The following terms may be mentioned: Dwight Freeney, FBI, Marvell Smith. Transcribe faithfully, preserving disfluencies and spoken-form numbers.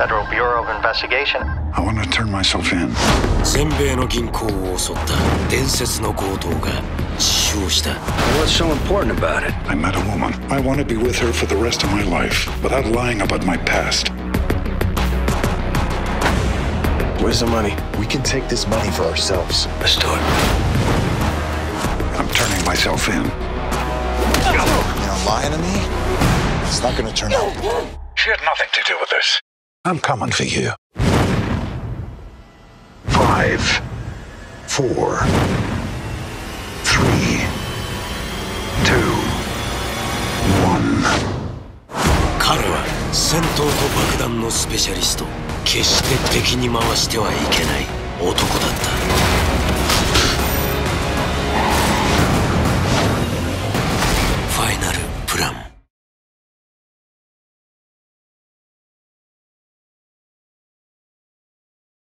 Federal Bureau of Investigation. I want to turn myself in. 全米の銀行を襲った伝説の強盗が実証した。What's so important about it? I met a woman. I want to be with her for the rest of my life, without lying about my past. Where's the money? We can take this money for ourselves. Let's do it. I'm turning myself in. You're lying to me? It's not going to turn out. She had nothing to do with this. I'm coming for you. Five, four, three, two, one. 彼は戦闘と爆弾のスペシャリスト。決して敵に回してはいけない男だった。